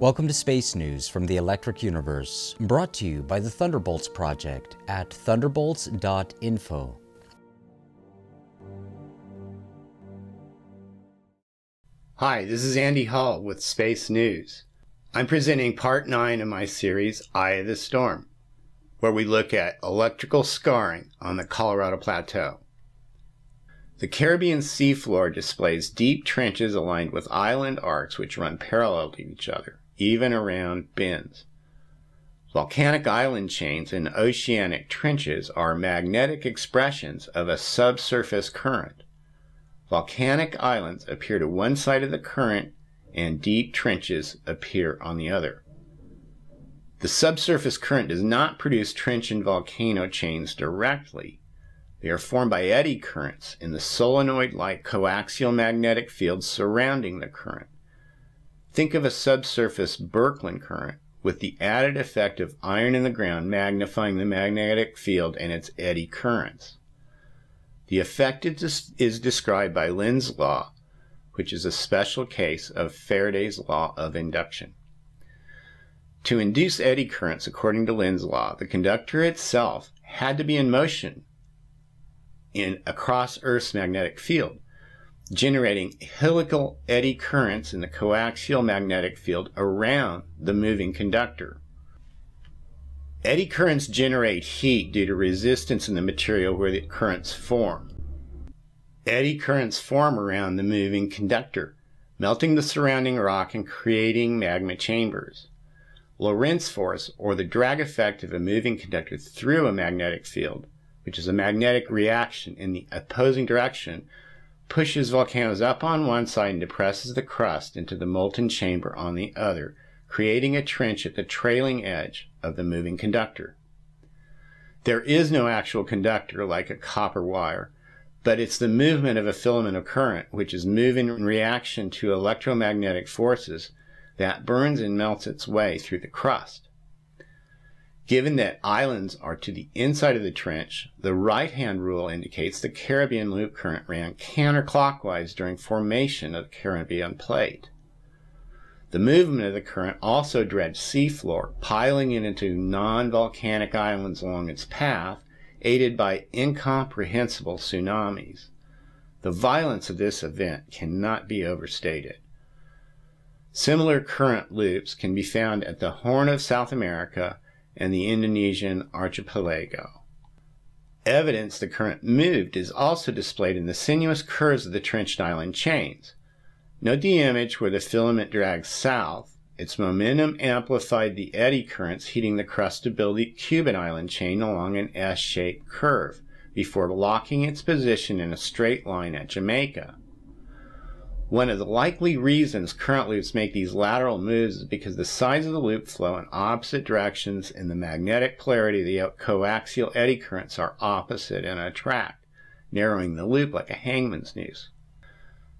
Welcome to Space News from the Electric Universe, brought to you by the Thunderbolts Project at thunderbolts.info. Hi, this is Andy Hall with Space News. I'm presenting Part 9 of my series, Eye of the Storm, where we look at electrical scarring on the Colorado Plateau. The Caribbean seafloor displays deep trenches aligned with island arcs which run parallel to each other, even around bends. Volcanic island chains and oceanic trenches are magnetic expressions of a subsurface current. Volcanic islands appear to one side of the current and deep trenches appear on the other. The subsurface current does not produce trench and volcano chains directly. They are formed by eddy currents in the solenoid-like coaxial magnetic field surrounding the current. Think of a subsurface Birkeland current with the added effect of iron in the ground magnifying the magnetic field and its eddy currents. The effect is described by Lenz's law, which is a special case of Faraday's law of induction. To induce eddy currents, according to Lenz's law, the conductor itself had to be in motion across Earth's magnetic field, generating helical eddy currents in the coaxial magnetic field around the moving conductor. Eddy currents generate heat due to resistance in the material where the currents form. Eddy currents form around the moving conductor, melting the surrounding rock and creating magma chambers. Lorentz force, or the drag effect of a moving conductor through a magnetic field, which is a magnetic reaction in the opposing direction, pushes volcanoes up on one side and depresses the crust into the molten chamber on the other, creating a trench at the trailing edge of the moving conductor. There is no actual conductor like a copper wire, but it's the movement of a filament of current which is moving in reaction to electromagnetic forces that burns and melts its way through the crust. Given that islands are to the inside of the trench, the right-hand rule indicates the Caribbean loop current ran counterclockwise during formation of the Caribbean plate. The movement of the current also dredged seafloor, piling it into non-volcanic islands along its path, aided by incomprehensible tsunamis. The violence of this event cannot be overstated. Similar current loops can be found at the Horn of South America and the Indonesian archipelago. Evidence the current moved is also displayed in the sinuous curves of the trenched island chains. Note the image where the filament drags south. Its momentum amplified the eddy currents heating the crust to build the Cuban island chain along an S-shaped curve before locking its position in a straight line at Jamaica. One of the likely reasons current loops make these lateral moves is because the sides of the loop flow in opposite directions and the magnetic polarity of the coaxial eddy currents are opposite and attract, narrowing the loop like a hangman's noose.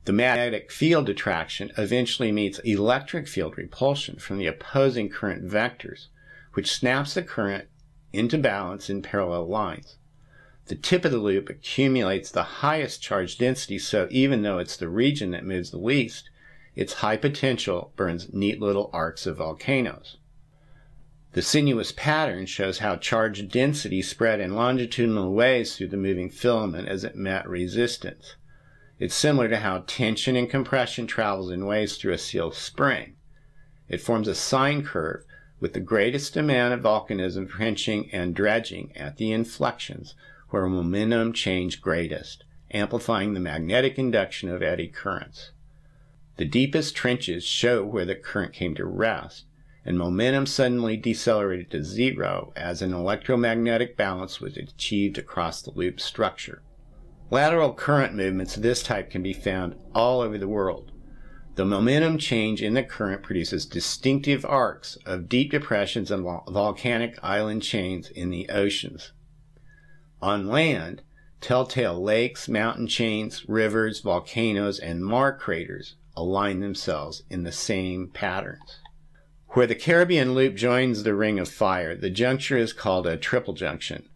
The magnetic field attraction eventually meets electric field repulsion from the opposing current vectors, which snaps the current into balance in parallel lines. The tip of the loop accumulates the highest charge density, so even though it's the region that moves the least, its high potential burns neat little arcs of volcanoes. The sinuous pattern shows how charge density spread in longitudinal waves through the moving filament as it met resistance. It's similar to how tension and compression travels in waves through a sealed spring. It forms a sine curve with the greatest amount of volcanism trenching and dredging at the inflections, where momentum changed greatest, amplifying the magnetic induction of eddy currents. The deepest trenches show where the current came to rest, and momentum suddenly decelerated to zero as an electromagnetic balance was achieved across the loop structure. Lateral current movements of this type can be found all over the world. The momentum change in the current produces distinctive arcs of deep depressions and volcanic island chains in the oceans. On land, telltale lakes, mountain chains, rivers, volcanoes, and Mars craters align themselves in the same patterns. Where the Caribbean Loop joins the Ring of Fire, the juncture is called a triple junction.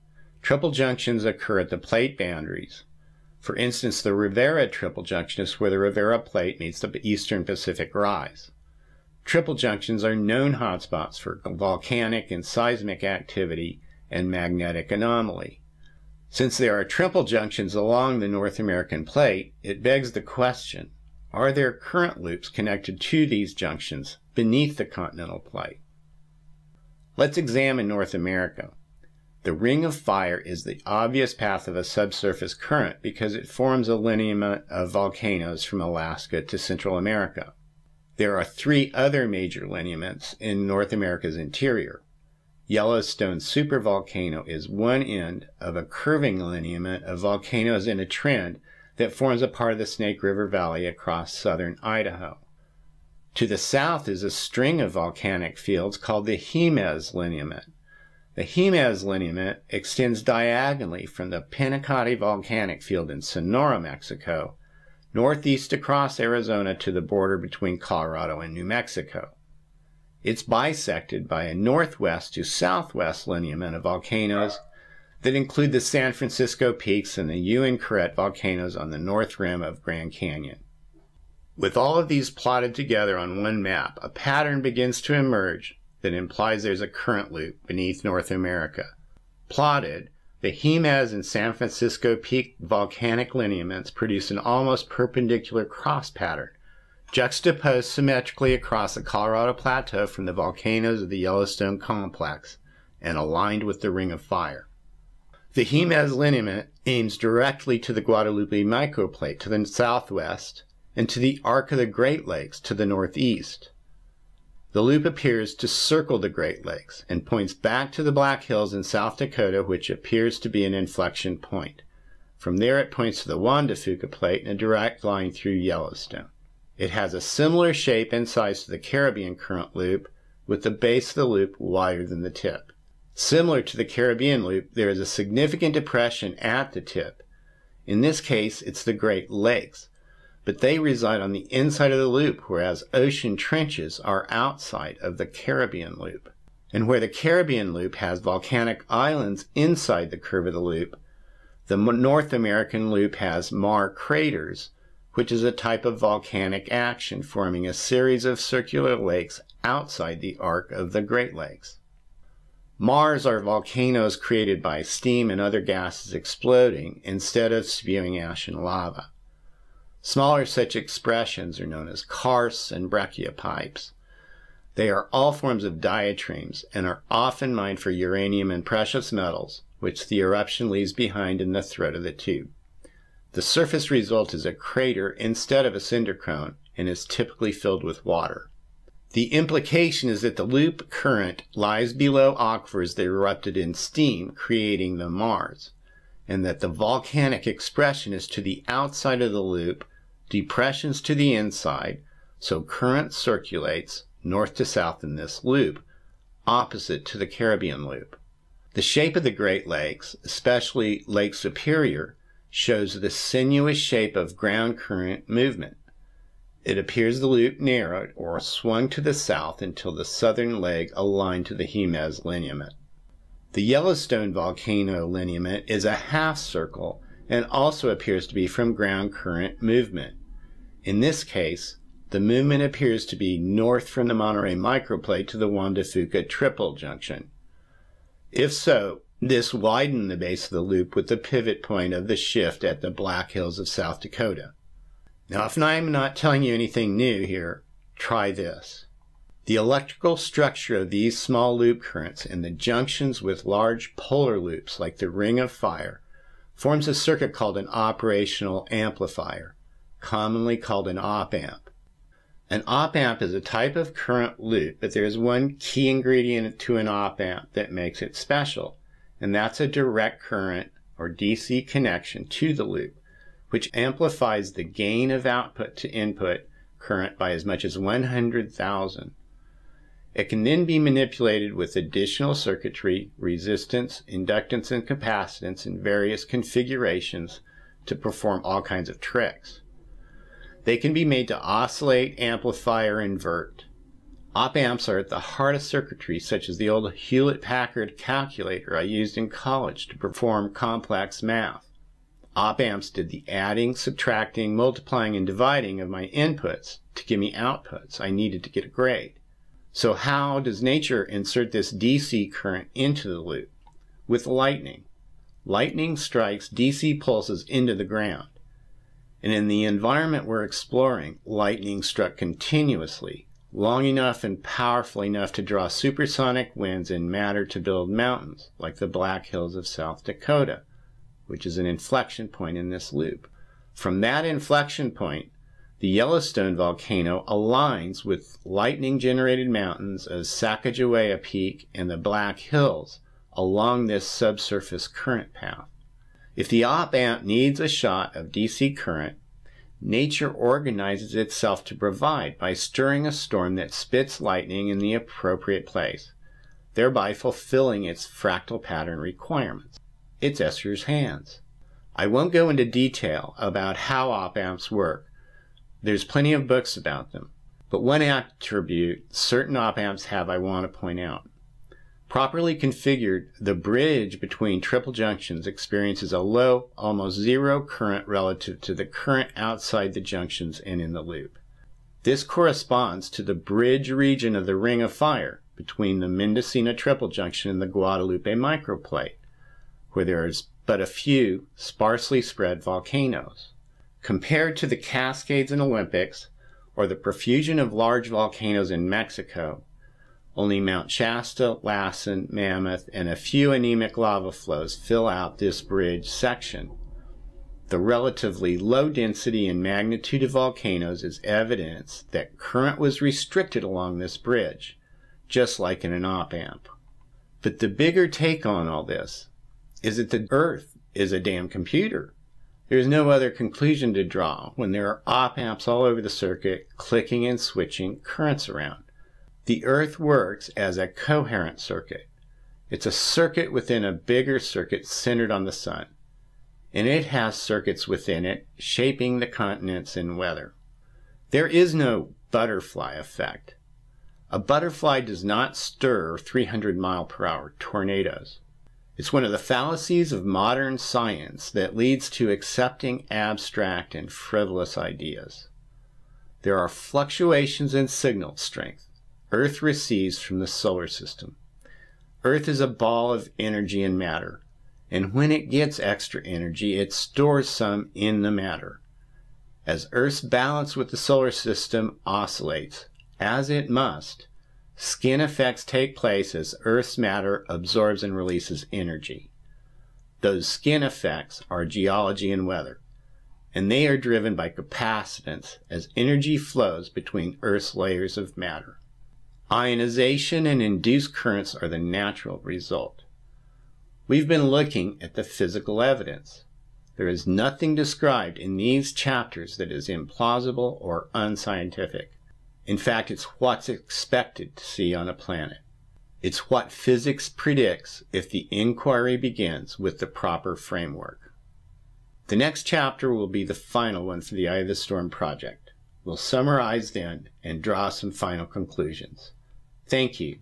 Triple junctions occur at the plate boundaries. For instance, the Rivera triple junction is where the Rivera plate meets the Eastern Pacific rise. triple junctions are known hotspots for volcanic and seismic activity and magnetic anomaly. Since there are triple junctions along the North American plate, it begs the question, are there current loops connected to these junctions beneath the continental plate? Let's examine North America. The Ring of Fire is the obvious path of a subsurface current because it forms a lineament of volcanoes from Alaska to Central America. There are three other major lineaments in North America's interior. Yellowstone supervolcano is one end of a curving lineament of volcanoes in a trend that forms a part of the Snake River Valley across southern Idaho. To the south is a string of volcanic fields called the Jemez lineament. The Jemez lineament extends diagonally from the Pinacate volcanic field in Sonora, Mexico, northeast across Arizona to the border between Colorado and New Mexico. It's bisected by a northwest to southwest lineament of volcanoes that include the San Francisco peaks and the Uinkaret volcanoes on the north rim of Grand Canyon. With all of these plotted together on one map, a pattern begins to emerge that implies there's a current loop beneath North America. Plotted, the Jemez and San Francisco peak volcanic lineaments produce an almost perpendicular cross pattern, juxtaposed symmetrically across the Colorado Plateau from the volcanoes of the Yellowstone complex and aligned with the Ring of Fire. The Jemez lineament aims directly to the Guadalupe microplate to the southwest and to the arc of the Great Lakes to the northeast. The loop appears to circle the Great Lakes and points back to the Black Hills in South Dakota, which appears to be an inflection point. From there it points to the Juan de Fuca Plate in a direct line through Yellowstone. It has a similar shape and size to the Caribbean current loop, with the base of the loop wider than the tip. Similar to the Caribbean loop, there is a significant depression at the tip. In this case, it's the Great Lakes, but they reside on the inside of the loop, whereas ocean trenches are outside of the Caribbean loop. And where the Caribbean loop has volcanic islands inside the curve of the loop, the North American loop has Mare craters, which is a type of volcanic action forming a series of circular lakes outside the arc of the Great Lakes. Mares are volcanoes created by steam and other gases exploding instead of spewing ash and lava. Smaller such expressions are known as karsts and brachiopipes. They are all forms of diatremes and are often mined for uranium and precious metals, which the eruption leaves behind in the throat of the tube. The surface result is a crater instead of a cinder cone and is typically filled with water. The implication is that the loop current lies below aquifers that erupted in steam, creating the mares, and that the volcanic expression is to the outside of the loop, depressions to the inside, so current circulates north to south in this loop, opposite to the Caribbean loop. The shape of the Great Lakes, especially Lake Superior, shows the sinuous shape of ground current movement. It appears the loop narrowed or swung to the south until the southern leg aligned to the Jemez lineament. The Yellowstone volcano lineament is a half circle and also appears to be from ground current movement. In this case, the movement appears to be north from the Monterey microplate to the Juan de Fuca triple junction. If so, this widened the base of the loop with the pivot point of the shift at the Black Hills of South Dakota. Now, if I'm not telling you anything new here, try this. The electrical structure of these small loop currents and the junctions with large polar loops like the Ring of Fire forms a circuit called an operational amplifier, commonly called an op-amp. An op-amp is a type of current loop, but there is one key ingredient to an op-amp that makes it special, and that's a direct current or DC connection to the loop, which amplifies the gain of output to input current by as much as 100,000. It can then be manipulated with additional circuitry, resistance, inductance, and capacitance in various configurations to perform all kinds of tricks. They can be made to oscillate, amplify, or invert. Op-amps are at the heart of circuitry, such as the old Hewlett-Packard calculator I used in college to perform complex math. Op-amps did the adding, subtracting, multiplying, and dividing of my inputs to give me outputs. I needed to get a grade. So how does nature insert this DC current into the loop? With lightning. Lightning strikes DC pulses into the ground. And in the environment we're exploring, lightning struck continuously, long enough and powerful enough to draw supersonic winds and matter to build mountains, like the Black Hills of South Dakota, which is an inflection point in this loop. From that inflection point, the Yellowstone volcano aligns with lightning-generated mountains of Sacagawea Peak and the Black Hills along this subsurface current path. If the op-amp needs a shot of DC current, nature organizes itself to provide by stirring a storm that spits lightning in the appropriate place, thereby fulfilling its fractal pattern requirements. It's Escher's hands. I won't go into detail about how op-amps work. There's plenty of books about them. But one attribute certain op-amps have I want to point out. Properly configured, the bridge between triple junctions experiences a low, almost zero current relative to the current outside the junctions and in the loop. This corresponds to the bridge region of the Ring of Fire between the Mendocino triple junction and the Guadalupe microplate, where there is but a few sparsely spread volcanoes. Compared to the Cascades in Olympics or the profusion of large volcanoes in Mexico, only Mount Shasta, Lassen, Mammoth, and a few anemic lava flows fill out this bridge section. The relatively low density and magnitude of volcanoes is evidence that current was restricted along this bridge, just like in an op-amp. But the bigger take on all this is that the Earth is a damn computer. There's no other conclusion to draw when there are op-amps all over the circuit clicking and switching currents around. The Earth works as a coherent circuit. It's a circuit within a bigger circuit centered on the Sun, and it has circuits within it shaping the continents and weather. There is no butterfly effect. A butterfly does not stir 300-mile-per-hour tornadoes. It's one of the fallacies of modern science that leads to accepting abstract and frivolous ideas. There are fluctuations in signal strength Earth receives from the solar system. Earth is a ball of energy and matter, and when it gets extra energy, it stores some in the matter. As Earth's balance with the solar system oscillates, as it must, skin effects take place as Earth's matter absorbs and releases energy. Those skin effects are geology and weather, and they are driven by capacitance as energy flows between Earth's layers of matter. Ionization and induced currents are the natural result. We've been looking at the physical evidence. There is nothing described in these chapters that is implausible or unscientific. In fact, it's what's expected to see on a planet. It's what physics predicts if the inquiry begins with the proper framework. The next chapter will be the final one for the Eye of the Storm project. We'll summarize then and draw some final conclusions. Thank you.